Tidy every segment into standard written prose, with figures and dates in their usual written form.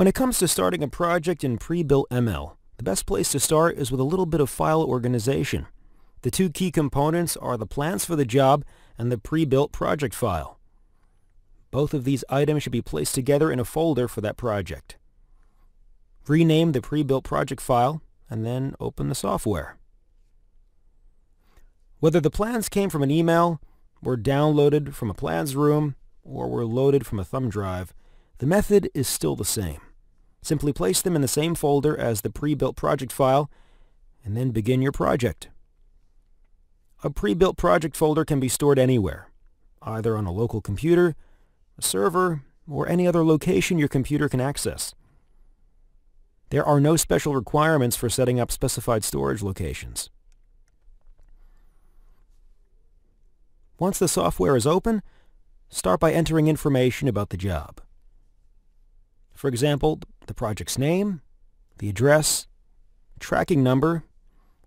When it comes to starting a project in PrebuiltML, the best place to start is with a little bit of file organization. The two key components are the plans for the job and the pre-built project file. Both of these items should be placed together in a folder for that project. Rename the pre-built project file and then open the software. Whether the plans came from an email, were downloaded from a plans room, or were loaded from a thumb drive, the method is still the same. Simply place them in the same folder as the pre-built project file and then begin your project. A pre-built project folder can be stored anywhere, either on a local computer, a server, or any other location your computer can access. There are no special requirements for setting up specified storage locations. Once the software is open, start by entering information about the job. For example, the project's name, the address, tracking number,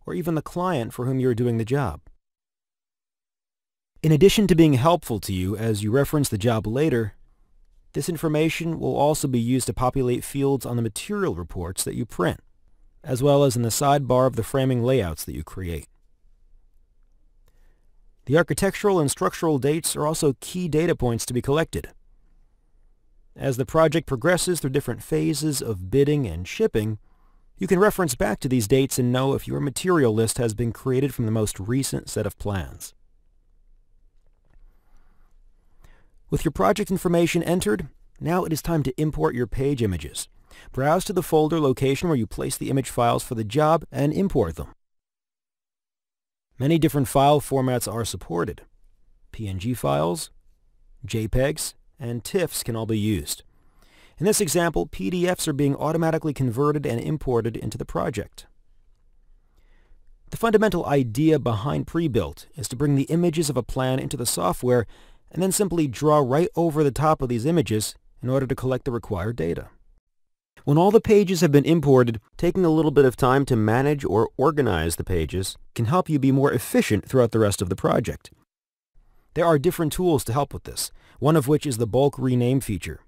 or even the client for whom you are doing the job. In addition to being helpful to you as you reference the job later, this information will also be used to populate fields on the material reports that you print, as well as in the sidebar of the framing layouts that you create. The architectural and structural dates are also key data points to be collected. As the project progresses through different phases of bidding and shipping, you can reference back to these dates and know if your material list has been created from the most recent set of plans. With your project information entered, now it is time to import your page images. Browse to the folder location where you place the image files for the job and import them. Many different file formats are supported. PNG files, JPEGs, and TIFFs can all be used. In this example, PDFs are being automatically converted and imported into the project. The fundamental idea behind PreBuilt is to bring the images of a plan into the software and then simply draw right over the top of these images in order to collect the required data. When all the pages have been imported, taking a little bit of time to manage or organize the pages can help you be more efficient throughout the rest of the project. There are different tools to help with this, one of which is the bulk rename feature.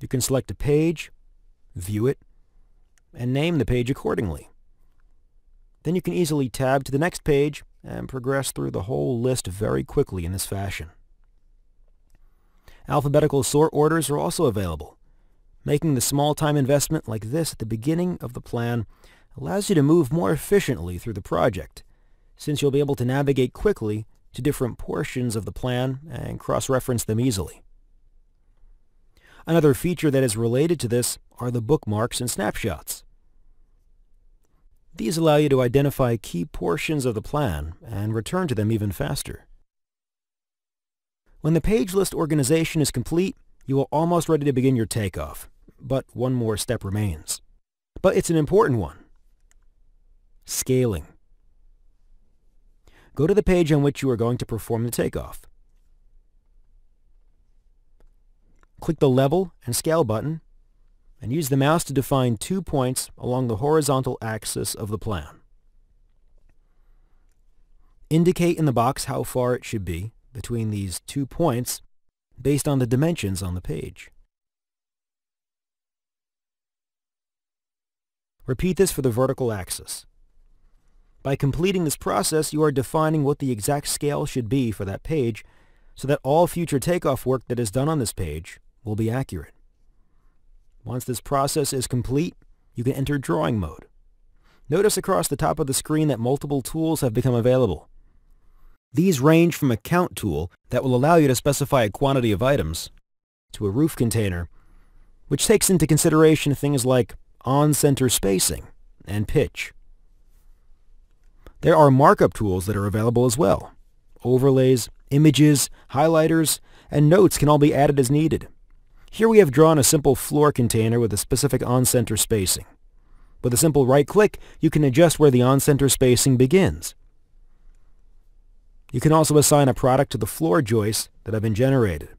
You can select a page, view it, and name the page accordingly. Then you can easily tab to the next page and progress through the whole list very quickly in this fashion. Alphabetical sort orders are also available. Making the small-time investment like this at the beginning of the plan allows you to move more efficiently through the project, since you'll be able to navigate quickly to different portions of the plan and cross-reference them easily. Another feature that is related to this are the bookmarks and snapshots. These allow you to identify key portions of the plan and return to them even faster. When the page list organization is complete, you are almost ready to begin your takeoff, but one more step remains. But it's an important one. Scaling. Go to the page on which you are going to perform the takeoff. Click the Level and Scale button, and use the mouse to define 2 points along the horizontal axis of the plan. Indicate in the box how far it should be between these 2 points based on the dimensions on the page. Repeat this for the vertical axis. By completing this process, you are defining what the exact scale should be for that page so that all future takeoff work that is done on this page will be accurate. Once this process is complete, you can enter drawing mode. Notice across the top of the screen that multiple tools have become available. These range from a count tool that will allow you to specify a quantity of items, to a roof container, which takes into consideration things like on-center spacing and pitch. There are markup tools that are available as well. Overlays, images, highlighters, and notes can all be added as needed. Here we have drawn a simple floor container with a specific on-center spacing. With a simple right-click, you can adjust where the on-center spacing begins. You can also assign a product to the floor joists that have been generated.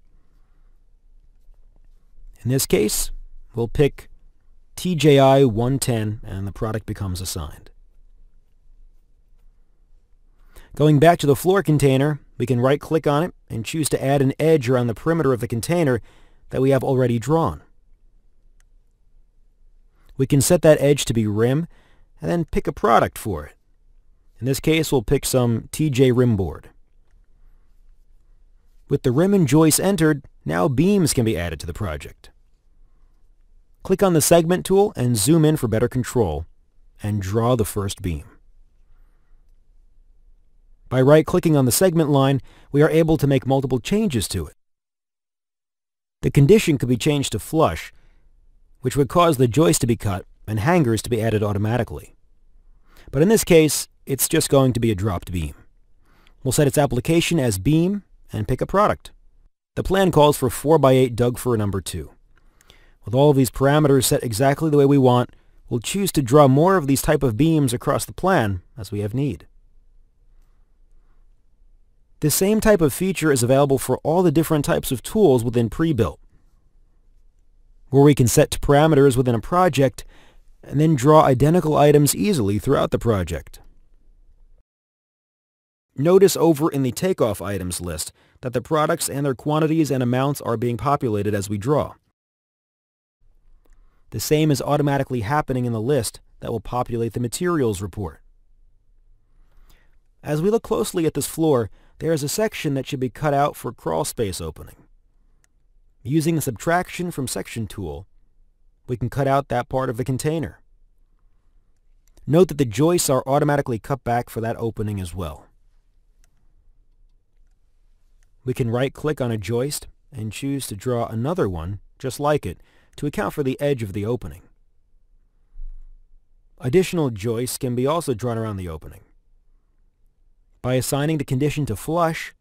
In this case, we'll pick TJI 110 and the product becomes assigned. Going back to the floor container, we can right-click on it and choose to add an edge around the perimeter of the container that we have already drawn. We can set that edge to be rim and then pick a product for it. In this case, we'll pick some TJ rim board. With the rim and joist entered, now beams can be added to the project. Click on the segment tool and zoom in for better control, and draw the first beam. By right-clicking on the segment line, we are able to make multiple changes to it. The condition could be changed to flush, which would cause the joist to be cut and hangers to be added automatically. But in this case, it's just going to be a dropped beam. We'll set its application as beam and pick a product. The plan calls for 4x8 Doug fir number 2. With all of these parameters set exactly the way we want, we'll choose to draw more of these type of beams across the plan as we have need. This same type of feature is available for all the different types of tools within PreBuilt, where we can set to parameters within a project and then draw identical items easily throughout the project. Notice over in the takeoff items list that the products and their quantities and amounts are being populated as we draw. The same is automatically happening in the list that will populate the materials report. As we look closely at this floor, there is a section that should be cut out for crawl space opening. Using the subtraction from section tool, we can cut out that part of the container. Note that the joists are automatically cut back for that opening as well. We can right-click on a joist and choose to draw another one just like it to account for the edge of the opening. Additional joists can be also drawn around the opening. By assigning the condition to flush,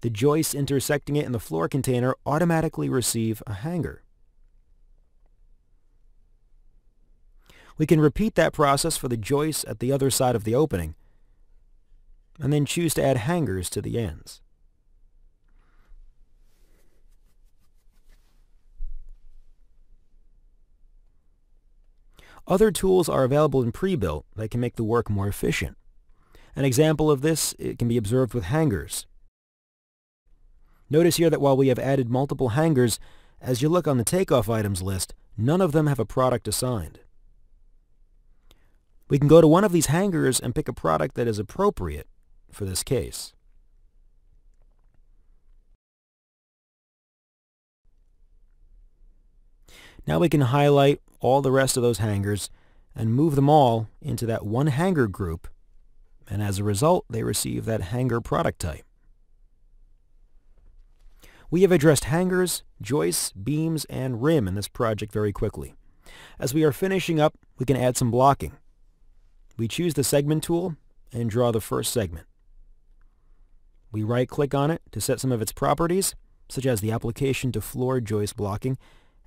the joists intersecting it in the floor container automatically receive a hanger. We can repeat that process for the joists at the other side of the opening, and then choose to add hangers to the ends. Other tools are available in PreBuilt that can make the work more efficient. An example of this can be observed with hangers. Notice here that while we have added multiple hangers, as you look on the takeoff items list, none of them have a product assigned. We can go to one of these hangers and pick a product that is appropriate for this case. Now we can highlight all the rest of those hangers and move them all into that one hanger group, and as a result, they receive that hanger product type. We have addressed hangers, joists, beams, and rim in this project very quickly. As we are finishing up, we can add some blocking. We choose the segment tool and draw the first segment. We right-click on it to set some of its properties, such as the application to floor joist blocking,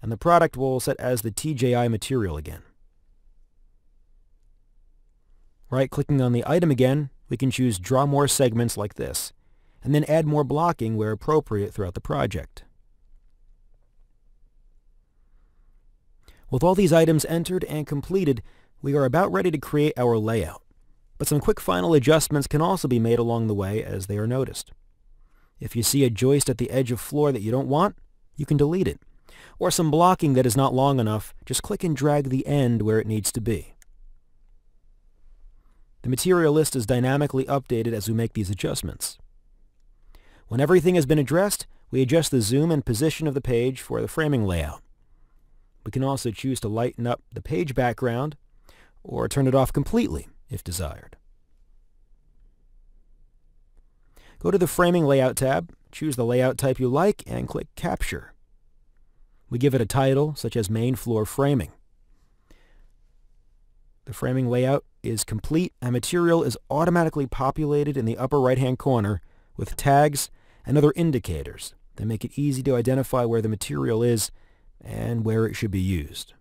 and the product will set as the TJI material again. Right-clicking on the item again, we can choose Draw More Segments like this, and then add more blocking where appropriate throughout the project. With all these items entered and completed, we are about ready to create our layout, but some quick final adjustments can also be made along the way as they are noticed. If you see a joist at the edge of floor that you don't want, you can delete it, or some blocking that is not long enough, just click and drag the end where it needs to be. The material list is dynamically updated as we make these adjustments. When everything has been addressed, we adjust the zoom and position of the page for the framing layout. We can also choose to lighten up the page background or turn it off completely if desired. Go to the Framing Layout tab, choose the layout type you like, and click Capture. We give it a title such as Main Floor Framing. The framing layout is complete, and material is automatically populated in the upper right-hand corner with tags and other indicators that make it easy to identify where the material is and where it should be used.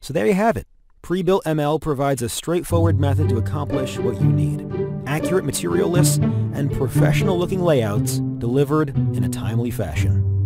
So there you have it. PrebuiltML provides a straightforward method to accomplish what you need: accurate material lists and professional-looking layouts delivered in a timely fashion.